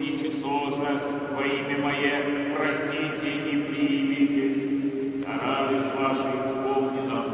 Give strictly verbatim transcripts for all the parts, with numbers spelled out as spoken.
И число же во имя мое просите и примите, а радость ваша исполнена.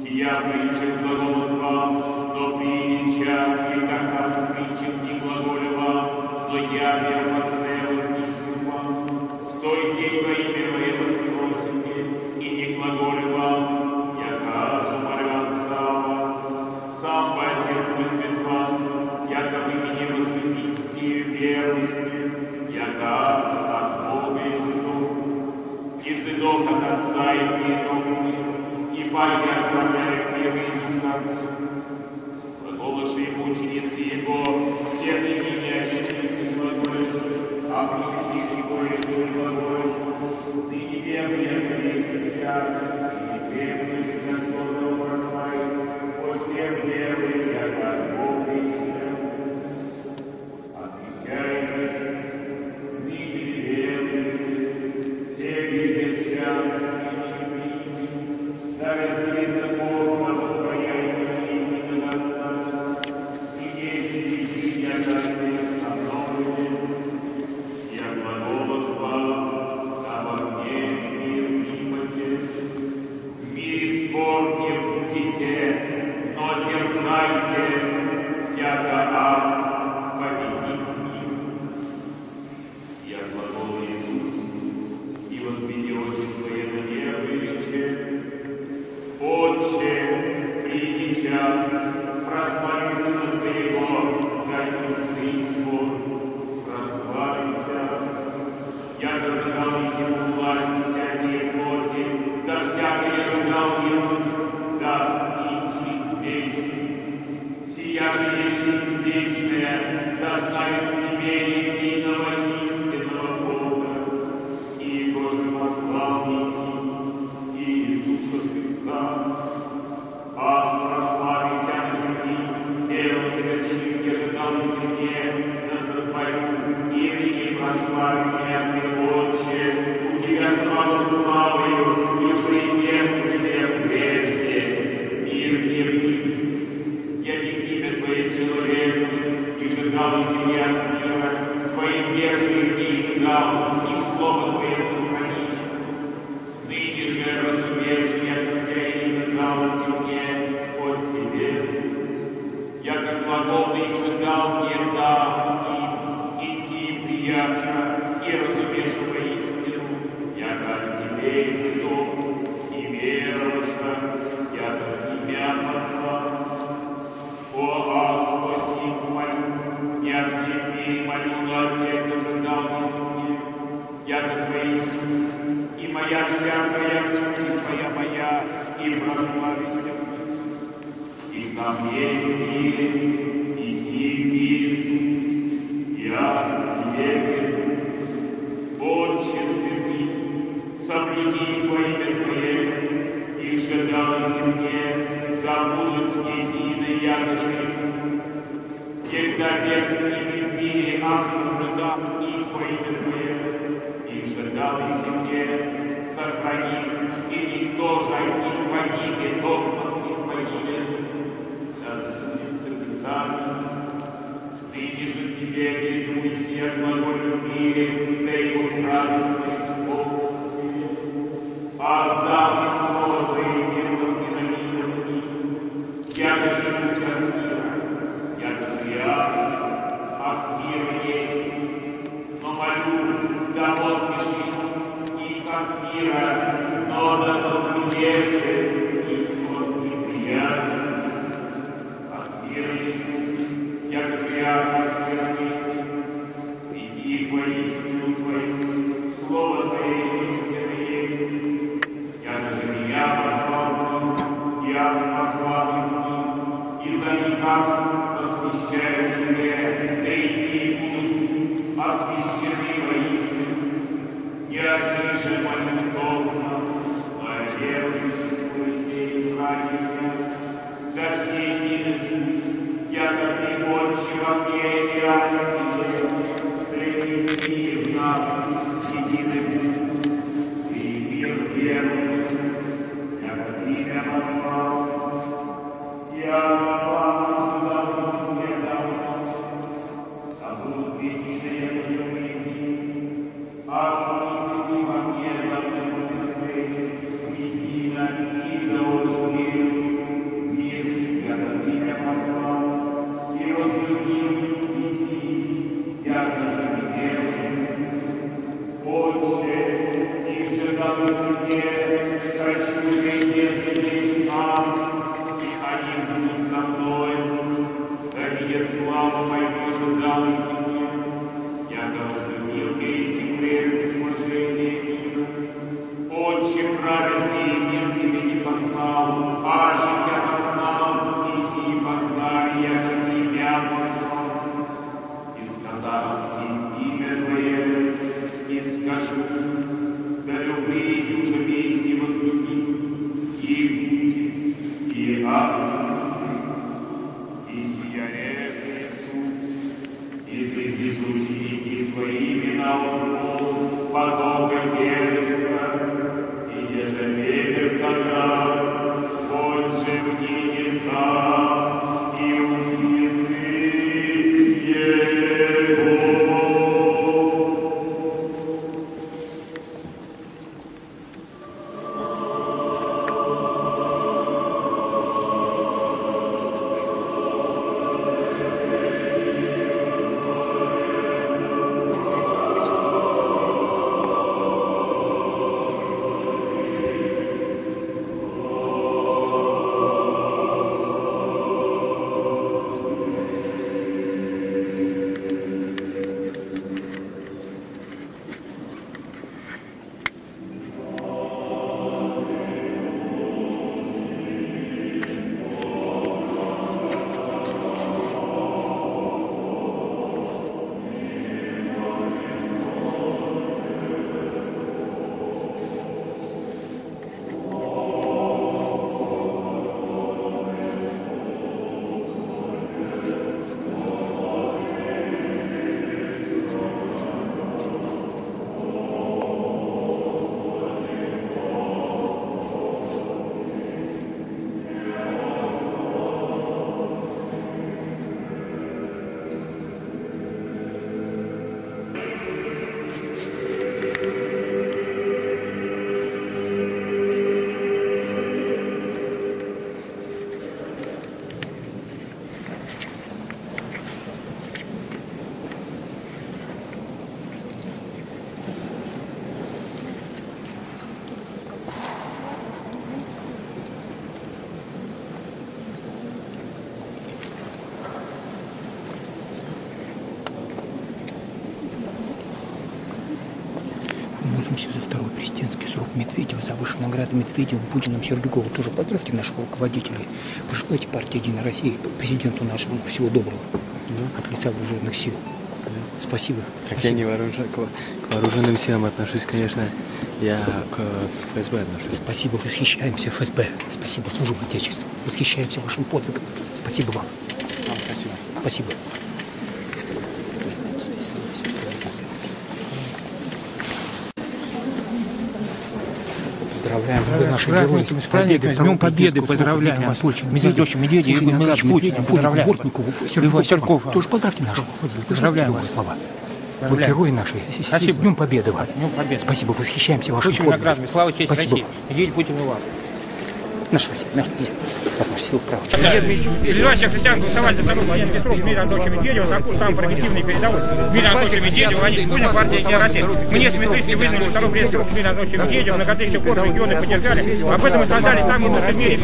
Сия притча глаголит вам, но принят час, и как от притчи не глаголю вам, но я первоце вознесу вам. В той день во имя мое воспросите, и не глаголю вам, яко умолю Отца вас, сам бы Отец выхвет вам, яко вы меня возлюбите. И верности, яко от Бога исходу, исходу от Отца и миру, ибо я славляю миру к Отцу. Глаголоши ему ученицы его, все наименящиеся глаголиши, а пушник его речи глаголишу, ты не верный, если вся, и верный, что кто-то уважает, по всем верный, яко от Бога исходу. Слово За второй президентский срок Медведева, за высшую награду Медведеву, Путину, Сердюкову. Тоже поздравьте наших руководителей. Пожелайте партии «Единая Россия», президенту нашему всего доброго, да, от лица вооруженных сил. Да. Спасибо. Как Спасибо. Я не вооружен, к, к вооруженным силам отношусь, конечно, я к ФСБ отношусь. Спасибо, восхищаемся ФСБ. Спасибо службам Отечества. Восхищаемся вашим подвигом. Спасибо вам. Вам спасибо. Спасибо. Наши герои, с победой, с Днем Победы поздравляем вас. Медведев, Медведев, Медведев, Путин, Бортников, Сердюков. Тоже поздравьте наших. Поздравляем вас. Вы герои наши. С Днем Победы вас. Спасибо, восхищаемся вашим подвигом. Слава честь России. Медведев, Путин и вас. Наша Россия, наша Россия. Наша сила права. Христиан голосовали за вторую военную Петров Дмитрия Анатольевича Медведева, там прогрессивные передовой. Дмитрия Анатольевича Медведева, Владимир Путин, партия «Единая Россия». Мне с Медведевской выдвинули второй пресс Дмитрия Анатольевича Медведева, на которых еще больше регионы поддержали. Об этом и создали самые лучшие в мире.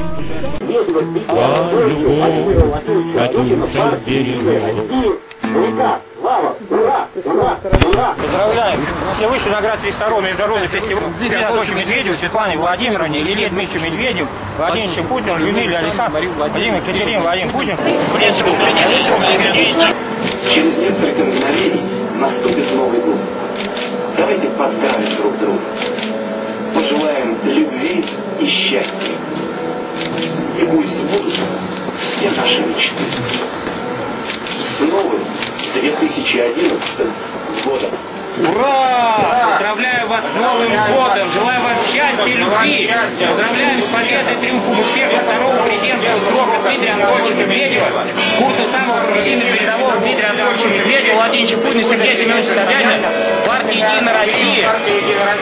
А любовь, Катюша, берегу. Ура! Слава! Ура! Ура! Ура! Поздравляем! Всевышний наград тридцать второго международного фестиваля Дмитрию Анатольевичу Медведеву, Светлане Владимировне, Илье Дмитриевичу Медведеву, Владимировичу Путину, Людмиле Александровне, Владимиру Екатерине, Владимиру Путину. Через несколько мгновений наступит Новый год. Давайте поздравим друг друга. Пожелаем любви и счастья. И пусть сбудутся все наши мечты. С новым две тысячи одиннадцатым годом. Ура! Поздравляю вас с Новым годом! Желаю вам счастья и любви! Поздравляю с победой, триумфом, успехом второго президентского срока Дмитрия Анатольевича Медведева, курса самого прогрессивного передового Дмитрия Анатольевича Медведева, Владимира Путина, Сергея Семёновича Собянина, партии «Единая Россия»,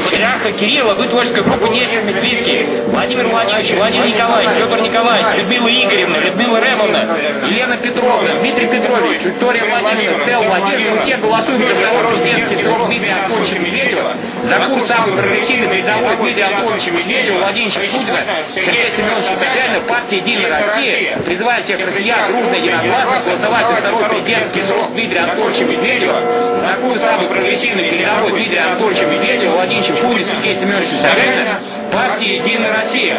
Патриарха Кирилла, вы творческая группа «Нестер Медведский», Владимир Владимирович, Владимир Николаевич, Петр Николаевич, Людмила Игоревна, Людмила Ремовна, Елена Петровна, Дмитрий Петрович, Виктория Владимировна, Стелла Владимировна, мы все голосуем за второй президентский срок Дмитрия Анатольевича Медведева, за курс самого прогрессивного передового Дмитрия Анатольевича Медведева, Владимира Путина, Сергея Семёновича Собянина, партия «Единая Россия», призывая всех россиян дружно и единогласно голосовать за второй президентский срок Дмитрия Анатольевича Медведева, за курс самого прогрессивного передового Дмитрия Анатольевича Медведева, Владимира Путина, Сергея Семёновича Собянина, партия «Единая Россия».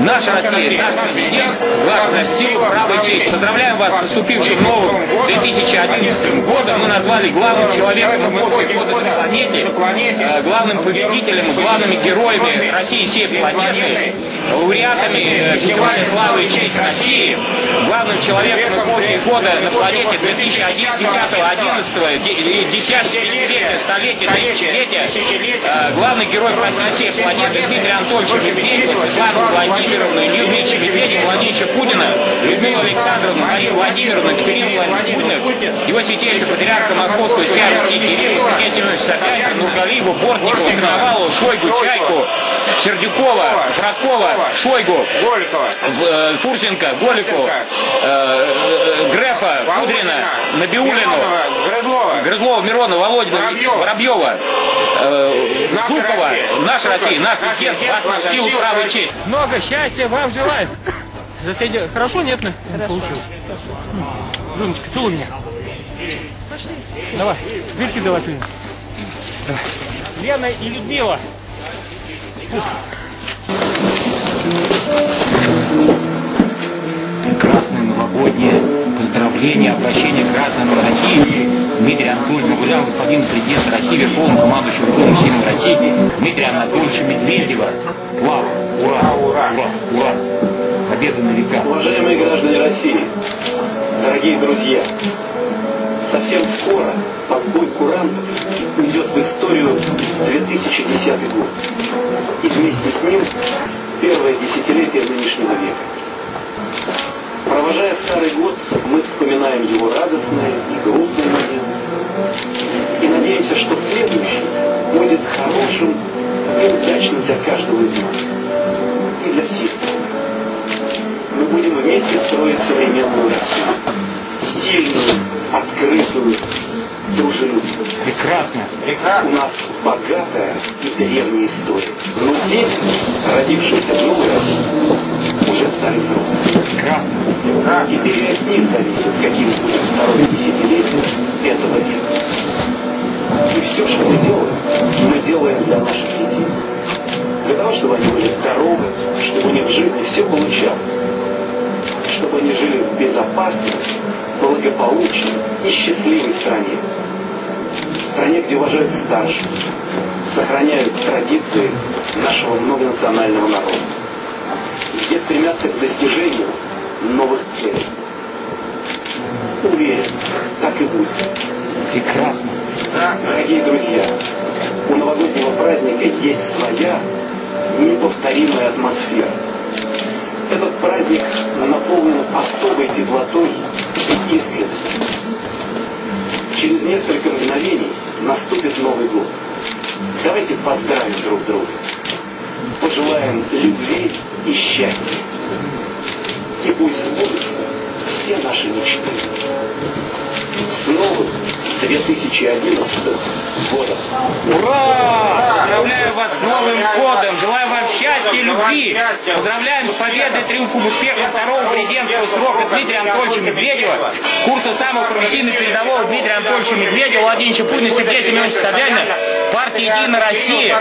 Наша Россия, наш президент, главная сила, правая честь. Поздравляем вас с наступившим новым две тысячи одиннадцатым годом. Мы назвали главным человеком эпохи года на планете, главным победителем, главными героями России всей планеты, лауреатами фестиваля славы и честь России, главным человеком эпохи года на планете две тысячи десятого, одиннадцатого, десятилетия, столетия, тысячелетия, главный герой России всей планеты Дмитрий Анатольевич Медведев, Светлана Владимировна, Илья Ильич Медведев, Владимировича Путина, Людмила Александровна, Мария Владимировна, Екатерина Владимировна, его святейшего патриарха Московского Сергея Кирилла, Сергея Семёновича Собянина, Нургалиева, Бортникова, Коновалова, Шойгу, Чайку, Сердюкова, Фракова, Шойгу, Фурсенко, Голику, Грефа, Кудрина, Набиуллину, Грызлова, Миронова, Володина, Воробьева, Жукова. Наша Россия, наш президент, вас на силу, правая честь. Много счастья вам желаю. Заседи. Хорошо, нет? Хорошо. Получилось. Луночка, целуй меня. Пошли. Давай. Вильки до вас, Лена. Давай. Лена и Людмила. Прекрасное новогоднее поздравление, обращение к гражданам России. Дмитрий Анатольевич, уважаемый господин президент России, верховный командующий вооруженными силами России, Дмитрия Анатольевича Медведева. Слава! Ура! Ура! Ура! Ура! Победа на века! Уважаемые граждане России, дорогие друзья, совсем скоро подбой курантов уйдет в историю две тысячи десятый год. И вместе с ним первое десятилетие нынешнего века. Провожая старый год, мы вспоминаем его радостные и грустные моменты. И надеемся, что следующий будет хорошим и удачным для каждого из нас. И для всей страны. Мы будем вместе строить современную Россию. Сильную, открытую, дружелюбную. Прекрасно. Прекрасно. У нас богатая и древняя история. Но дети, родившиеся в новой России, уже стали взрослыми. Прекрасно. Прекрасно. Теперь от них зависит, каким будет второе десятилетие этого века. И все, что мы делаем, мы делаем для наших детей. Для того, чтобы они были здоровы, чтобы у них в жизни все получалось. Чтобы они жили в безопасной, благополучной и счастливой стране. В стране, где уважают старших, сохраняют традиции нашего многонационального народа, где стремятся к достижению новых целей. Уверен, так и будет. Прекрасно. Дорогие друзья, у новогоднего праздника есть своя неповторимая атмосфера. Этот праздник наполнен особой теплотой и искренностью. Через несколько мгновений наступит Новый год. Давайте поздравим друг друга. Пожелаем любви и счастья. И пусть сбудутся все наши мечты. С новым две тысячи одиннадцатым годом! Ура! Поздравляю вас с Новым годом! Желаю вам счастья и любви! Поздравляем с победой, триумфом, успехом второго президентского срока Дмитрия Анатольевича Медведева, курса самого профессийного передового Дмитрия Анатольевича Медведева, Владимировича Путина, Сергея Семёновича Собянина, партии «Единая Россия»,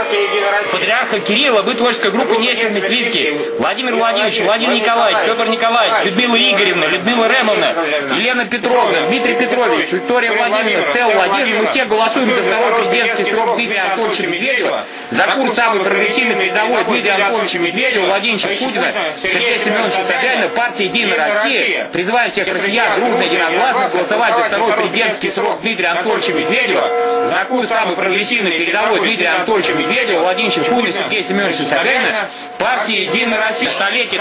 Патриарха Кирилла, вы творческая группа «Несер Метлицкий», Владимир Владимирович, Владимир Николаевич, Петр Николаевич, Людмила Игоревна, Людмила Ремовна, Елена Петровна, Дмитрий Петрович, Виктория Владимировна, Стелла Владимировна. Мы все голосуем за второй президентский срок Дмитрия Анатольевича Медведева, за курс самый прогрессивный передовой Дмитрия Анатольевича Медведева, Владимировича Путина, Сергея Семеновича Собянина, партия «Единая Россия». Призываю всех россиян дружно, единогласно голосовать за второй президентский срок Дмитрия Анатольевича Медведева, за курс самый прогрессивный передовой Дмитрия Анатольевича Медведева, Владимировича Путина, Сергея Семеновича Собянина, партия «Единая Россия». Столетие